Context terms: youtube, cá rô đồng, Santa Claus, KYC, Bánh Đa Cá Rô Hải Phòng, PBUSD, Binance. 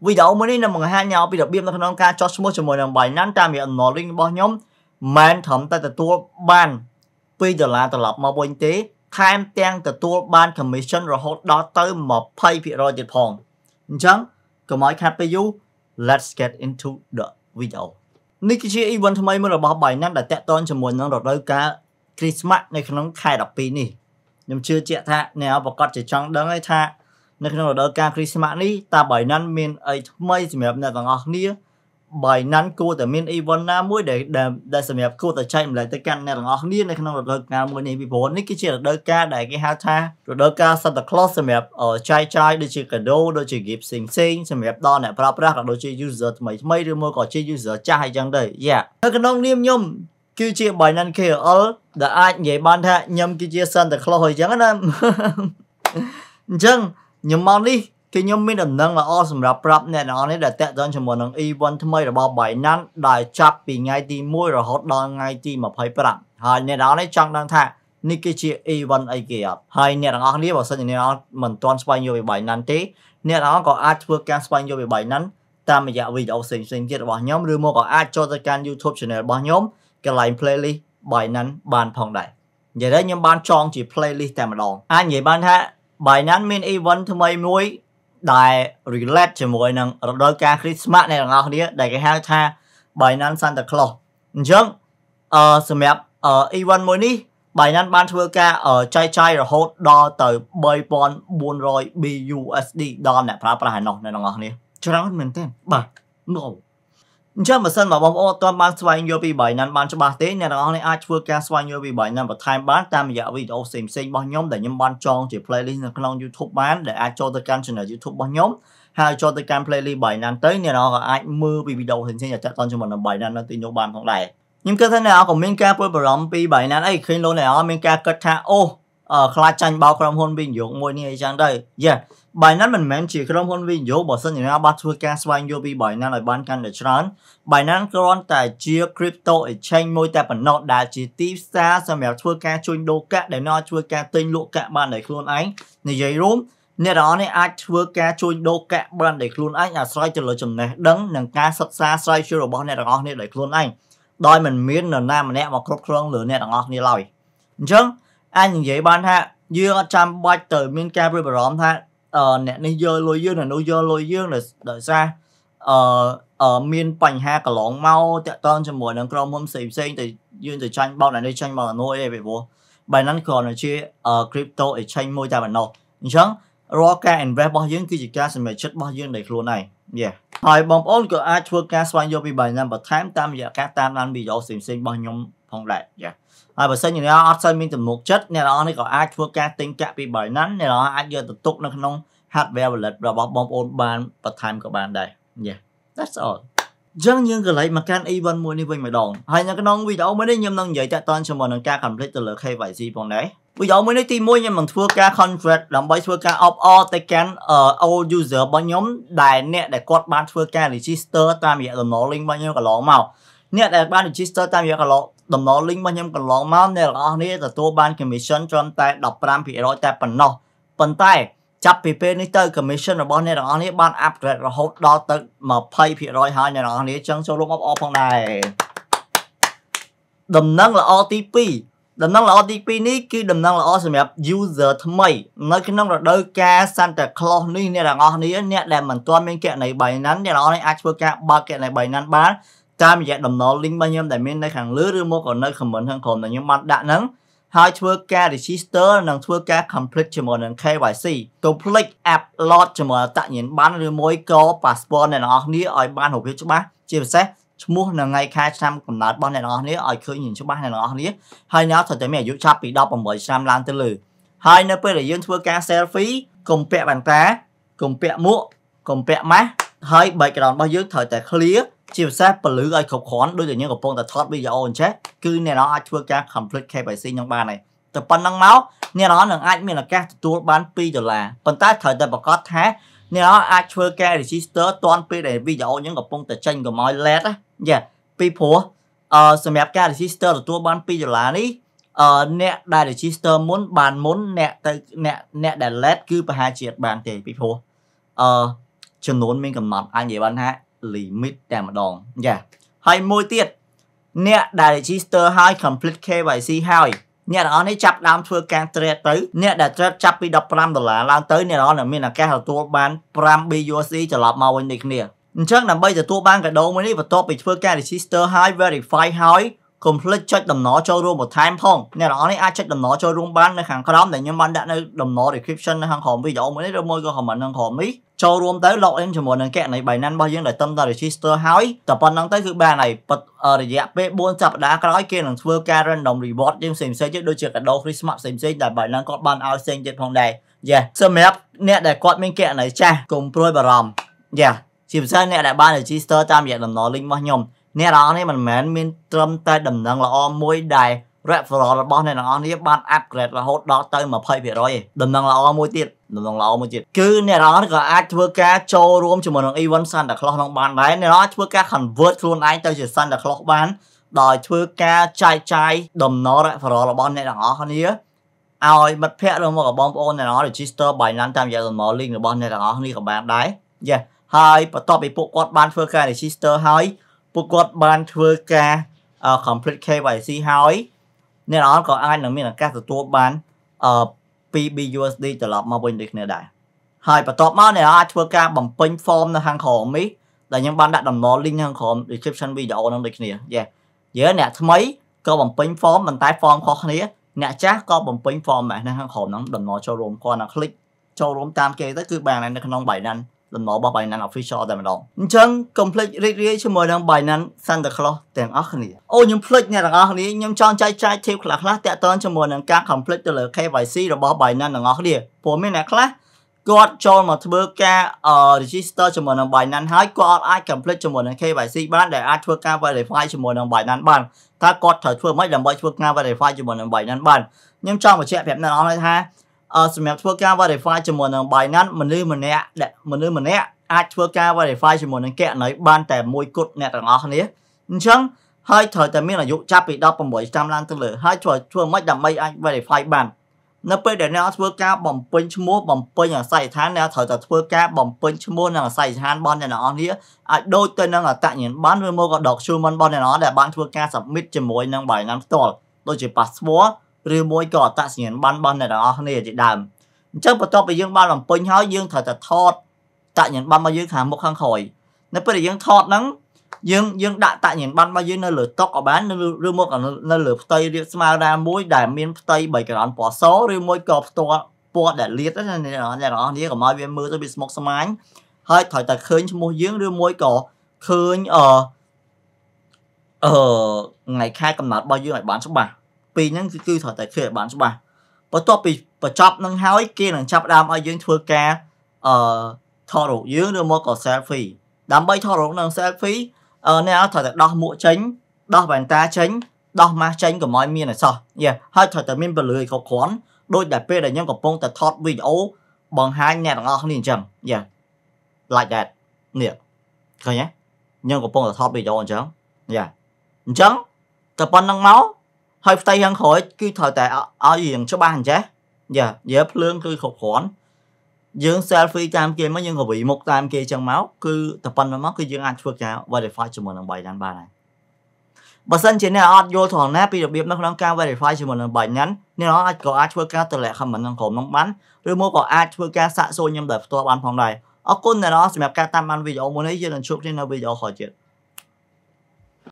Vì đó mới nên là một hai nhau bị đặc biệt là thằng ca cho số một cho mười đồng 700 bị nó linh bao nhóm màn thẩm tại từ tua ban tuy giờ là từ lập mà bồi tế time tăng từ tua ban commission rồi hốt đó tới một pay bị rồi tiền phòng chẳng còn mọi khác bây giờ. Let's get into the video. Nhi kia chỉ event thay mới là bảo 7 năm đã tẹt tôn cho mùa nắng đỏ đôi cá Christmas này khi nắng khai đọc pin nè. Nhưng chưa chẹt tha nếu bà con chỉ trắng đắng ấy tha. Nên khi nắng đỏ cá Christmas này ta 7 năm mình ấy mấy gì mà này còn ngọc nia 7 năm cô từ mình event na mới để xem đẹp cô từ chạy lại tới căn này còn ngọc nia này khi nắng đỏ cá mới này bị bốn nhi kia chỉ đỏ cá đại cái hao tha rồi đỏ cá Santa Claus xem đẹp ở chai chai đôi chỉ cadeau đôi chỉ gift xinh xinh xem đẹp đo này prapra đôi chỉ user mấy đứa mới có chỉ user cha hay chẳng đấy yeah cái nông niêm nhom kia chỉ 7 năm kia ở đã ai vậy ban tha nhom kia chỉ Santa Claus hồi chẳng anh chăng nhom mau đi khi nhóm mình đầm nâng là all sầm rạp rạp nè nó này để tẹt dân cho một nâng event thay mới là bao 7 năm đại chắp vì ngay thì môi rồi hot đo ngay thì mà phải bận hai nè đó này chẳng đang thà nikichi event ấy kìa hai nè đó anh đi vào sân thì nè đó mình toàn spy nhiều về 7 năm tí nè đó có ad vừa can spy nhiều về 7 năm ta mà dạo video xinh kia bảo nhóm đưa mua có ad cho tới kênh YouTube channel bảo nhóm cái line playlist 7 năm bàn phòng đại vậy đấy nhóm ban chọn chỉ playlist tạm đòn anh vậy ban ha 7 năm mình event thay mới muối đại relate cho mọi năng đôi ca Christmas này là ngọc đĩa đại cái hai tha 7 năm Santa Claus nhưng xem đẹp ở event mới ní 7 năm ban thưa ca ở chai chai rồi hot đo từ 3.400 PBUSD đo này phải phải hành động này là ngọc đĩa cho nó mình tên bà ngộ nhưng mà sân mà bóng ô toàn ban xoay nhiều vì 7 năm ban cho bà tế này là ngọc đĩa ai thưa ca xoay nhiều vì 7 năm và time bán tam dạ video xem bao nhóm để nhóm ban chọn chỉ playlist là kênh YouTube bán để ai cho tới kênh channel YouTube bao nhóm hay cho tới kênh playlist 7 năm tới này nó gọi ai mưa vì video hình xin là chắc con cho mình là 7 năm nó tin nhốt bàn không này nhưng cơ thế nào của mình ca với bà rộng vì 7 năm ấy khi lô này nó mình ca cất hạ ô ở khai tranh bao kram hôn bình dụng ngồi như chẳng đây yeah 7 năm mình mến chỉ kram hôn bình dụng bỏ sân như nó bắt thua ca xoay vô vì 7 năm lại bán căn để trán 7 năm kron tại chia crypto exchange môi tại bản nọ đã chỉ tiếp xa xem mèo thua ca chuyên đô cả để nó thua ca tinh lụa cả bạn để luôn ánh này giấy rúm nên đó này ai thua ca chuyên đô cả bạn để luôn ánh à xoay cho lời chồng này đấng nàng ca sập xa xoay chưa bỏ này đó này để luôn anh đôi mình miến là nam mà nè mà khóc khóc lửa nè là ngọt như lòi chứ anh như vậy bạn ha dưa trăm bạch từ miền ca bơi bờ ha nè nơi dưa lôi dưa là nơi dưa lôi dưa là đợi xa ở miền bành ha cả lỏng mau tẹt ton cho mùa nắng crom hôm xì xì từ dưa từ tranh bao này nơi tranh bao là nuôi đây vậy bố bài nắng còn là chia crypto để tranh môi ta bản nọ chứ roca and red bao dương kia chỉ ca sản phẩm chất bao dương để luôn này yeah hỏi bóng ôn của ai thua ca xoay vô bị 7 năm và tháng tam giờ các tam anh bị dỗ xì xì bao nhóm phong đại yeah ai bớt xây như nó ở xây mình từ một chất này đó này có ai thua ca tinh cả bị 7 năm này đó ai giờ từ túc nó không hạt về và lật và bóng ôn bàn và time của bạn đây yeah that's all chẳng những cái lấy mà can event mua đi với mày đòn hay là cái nông video mới đấy nhầm năng dạy tại toàn cho mọi người ca complete từ lượt hay vậy gì còn đấy video mới đấy tìm mua nhưng mà thua ca contract làm bài thua ca off all tay can all user bao nhóm đài nè để quát bán thua ca register tam dạy tầm nó link bao nhiêu cả lọ màu nè để bán register tam dạy cả lọ tầm nó link bao nhiêu cả lọ màu nè là nè là tua ban commission trong tay đọc ram bị rồi tay phần nọ phần tay chấp PP này tới commission là bọn này đó này ban upgrade rồi hốt đó tới mà pay phía rồi hai này đó này chẳng cho lúc up phong này đầm năng là OTP đầm năng là OTP này cứ đầm năng là awesome user thay nói cái năng là đôi ca Santa Claus này này là ngon này nè để mình toàn bên kẹt này 7 năm này đó này Africa ba kẹt này 7 năm bán tam dạng đầm nó link bao nhiêu để mình đây hàng lứa đưa mua còn nơi comment hơn còn là những mặt đã nắng hai thua ca register năng thua ca complete cho mọi người KYC complete app load cho mọi người tạm nhìn bán rồi mỗi có passport này nó ní ở ban hộp phiếu cho bác chia sẻ mua là ngày khai trăm còn nát ban này nó ní ở khơi nhìn cho bác này nó ní hay nó thật tới mẹ giúp cho bị đọc bằng 100 lan tới lử hai nó bây là dân thua ca selfie cùng pẹ bàn cá cùng pẹ mũ cùng pẹ má hơi bảy cái đòn bao dưới thời tại clear chia sẻ và lưỡi ai khóc khón đối tượng những cặp phong ta thoát bây giờ ổn chứ cứ này nó ai thua cá complete KYC nhân ba này từ phần năng máu nè nó là ai mình là các tour bán pi rồi là phần ta thời đại bảo có thế nè nó ai thua cá register toàn pi để bây giờ những cặp phong ta tranh của mọi led á yeah pi phổ xem đẹp cá register là tour bán pi rồi là đi nè đại register muốn bàn muốn nè từ nè nè đại led cứ phải hai chuyện bàn thì pi phổ ចំនួនមានកំណត់អាចនិយាយបានថា limit តែម្ដងចាហើយមួយទៀតអ្នកដែល register ហើយ complete KYC ហើយអ្នកទាំងអស់នេះចាប់ដើមធ្វើការ trade ទៅអ្នកដែល trade ចាប់ពី$15ឡើងទៅអ្នកទាំងអស់មានឱកាសទទួលបាន$5 BUSD ត្រឡប់មកវិញដូចគ្នាអញ្ចឹងដើម្បីទទួលបានកដោមួយនេះបន្ទាប់ពីធ្វើការ register ហើយ verify ហើយ complete ចុចដំណរចូលរួមបន្ថែមផងអ្នកទាំងអស់នេះអាចចុចដំណរចូលរួមបាននៅខាងក្រោមដែលខ្ញុំបានដាក់នៅដំណរ description នៅខាងក្រោមវីដេអូមួយនេះឬមួយក៏ comment ខាងក្រោមនេះចូលរួមទៅ login ជាមួយនឹងគណនី Binance របស់យើងដែលតឹមតែ register ហើយតែប៉ុណ្្នឹងទៅគឺបានហើយរយៈពេល4សប្តាហ៍ក្រោយគេនឹងធ្វើការ random reward យើងផ្សេងៗទៀតដូចជាកដោ Christmas ផ្សេងៗដែល Binance គាត់បានឲ្យផ្សេងទៀតផងដែរយ៉ាសម្រាប់អ្នកដែលគាត់មានគណនីចាស់កុំព្រួយបារម្ភយ៉ាជាពិសេសអ្នកដែលបាន register តាមរយៈដំណរ link របស់ខ្ញុំអ្នកទាំងអស់នេះមិនមែនមានត្រឹមតែដំណឹងល្អមួយដែល referral របស់អ្នកទាំងអស់នេះបាន upgrade រហូតដល់ទៅ 20% ទេដំណឹងល្អមួយទៀតគឺអ្នកទាំងអស់ក៏អាចធ្វើការចូលរួមជាមួយនឹង Ivan Santa Claus ក្នុងបានដែរអ្នកទាំងអស់ធ្វើការ convert ខ្លួនឯងទៅជា Santa Claus បានដោយធ្វើការចាយចាយដំណរ referral របស់អ្នកទាំងអស់គ្នាឲ្យមិត្តភ័ក្តិរបស់មកបងប្អូនអ្នកទាំងអស់ register Binance តាមរយៈដំណរ link របស់អ្នកទាំងអស់គ្នាក៏បានដែរយ៉ាហើយបន្ទាប់ពីពួកគាត់បានធ្វើការ register ហើយពួកគាត់បានធ្វើការ complete KYC ហើយអ្នកនរក៏អាចនឹងមានឱកាសទទួលបានPBUSD ត្រឡប់មកវិញដូចគ្នាដែរហើយបន្ទាប់មកអ្នកនរអាចធ្វើការបំពេញ form នៅខាងក្រោមនេះដែលខ្ញុំបានដាក់ដំណរ link ខាងក្រោម description video ហ្នឹងដូចគ្នាយេអ្នកថ្មីក៏បំពេញ form ប៉ុន្តែ form ខុសគ្នាអ្នកចាស់ក៏បំពេញ form ដែរនៅខាងក្រោមហ្នឹងដំណរចូលរួមគាត់ណា click ចូលរួមតាមគេទៅគឺបានហើយនៅក្នុង Binanceដំណររបស់ Binance official តែម្ដងអញ្ចឹង complete រីករាយជាមួយនឹង Binance Santa Claus ទាំងអស់គ្នាអូខ្ញុំភ្លេចអ្នកទាំងអស់គ្នាខ្ញុំចង់ចែកចាយ tip ខ្លះតាក់ទងជាមួយនឹងការ complete ទៅលើ KYC របស់ Binance ទាំងអស់គ្នាព្រោះមានអ្នកខ្លះគាត់ចូលមកធ្វើការ register ជាមួយនឹង Binance ហើយគាត់អាច complete ជាមួយនឹង KYC បានដែលអាចធ្វើការ verify ជាមួយនឹង Binance បានតើគាត់ត្រូវធ្វើម៉េចដើម្បីធ្វើការ verify ជាមួយនឹង Binance បានខ្ញុំចង់បញ្ជាក់ប្រាប់អ្នកទាំងអស់គ្នាថាសម្រាប់ធ្វើការ verify ជាមួយនឹង Binance មនុស្សម្នាក់អាចធ្វើការ verify ជាមួយនឹងគណនីបានតែមួយគត់អ្នកទាំងអស់គ្នាអញ្ចឹងហើយត្រូវតែមានអាយុចាប់ពី18ឆ្នាំឡើងទៅលើហើយធ្វើម៉េចដើម្បីអាច verify បាននៅពេលដែលអ្នកធ្វើការបំពេញឈ្មោះបំពេញអាស័យដ្ឋានអ្នកត្រូវតែធ្វើការបំពេញឈ្មោះនិងអាស័យដ្ឋានរបស់អ្នកទាំងអស់គ្នាអាចដូចទៅនឹងអត្តញ្ញាណប័ណ្ណឬមកក៏ document របស់អ្នកទាំងអស់ដែលបានធ្វើការ submit ជាមួយនឹង Binance ផ្ទាល់ដូចជា passwordឬមួយក៏អត្តសញ្ញាណប័ណ្ណរបស់អ្នកទាំងអស់គ្នាជាដើមអញ្ចឹងបន្ទាប់ពីយើងបានបំពេញហើយយើងត្រូវតែថតអត្តសញ្ញាណប័ណ្ណរបស់យើងខាងមុខខាងក្រោយនៅពេលដែលយើងថតហ្នឹងយើងដាក់អត្តសញ្ញាណប័ណ្ណរបស់យើងនៅលើតុក៏បានឬមកនៅលើផ្ទៃរាបស្មើណាមួយដែលមានផ្ទៃbackground ពណ៌សឬមួយក៏ផ្ទាល់ពណ៌ដែលលាតណាអ្នកទាំងអស់គ្នាកុំឲ្យវាមើលទៅវាស្មុគស្មាញហើយត្រូវតែឃើញឈ្មោះយើងឬមួយក៏ឃើញថ្ងៃខែកំណត់របស់យើងឲ្យបានច្បាស់ពីហ្នឹងគឺត្រូវតែឃើញឲ្យបានច្បាស់បន្ទាប់ពីបញ្ចប់នឹងហើយគេនឹងចាប់ដើមឲ្យយើងធ្វើការថតរូបយើងឬមកក៏ selfie ដើម្បីថតរូបនឹង selfie អ្នកត្រូវតែដោះមួកចេញដោះវ៉ែនតាចេញដោះម៉ាស់ចេញកុំឲ្យមានអីសោះហើយត្រូវតែមានពន្លឺឲ្យគ្រប់គ្រាន់ដូចតែពេលដែលខ្ញុំកំពុងតែថតវីដេអូបង្ហាញអ្នកទាំងអស់គ្នាអញ្ចឹង like that នេះឃើញទេខ្ញុំកំពុងតែថតវីដេអូអញ្ចឹងអញ្ចឹងតែប៉ុណ្្នឹងមកហើយផ្ទៃខាងក្រោយគឺត្រូវតែឲ្យរៀងច្បាស់អញ្ចេះយ៉ាភ្លើងគឺគ្រប់គ្រាន់យើង selfie តាមគេមកយើងក៏វិមុខតាមគេចឹងមកគឺតែប៉ុណ្្នឹងមកគឺយើងអាចធ្វើការ verify ជាមួយនឹង Binance បានហើយបើសិនជាអ្នកអត់យល់ត្រង់ណាពីរបៀបនៅក្នុងការ verify ជាមួយនឹង Binance អ្នកអាចធ្វើការទម្លាក់ comment ក្នុងក្រុមនោះបានឬមកក៏អាចធ្វើការសាកសួរខ្ញុំដោយផ្ទាល់បានផងដែរអរគុណអ្នកសម្រាប់ការតាមដានវីដេអូមួយនេះយើងនឹងជួបគ្នានៅវីដេអូក្រោយទៀត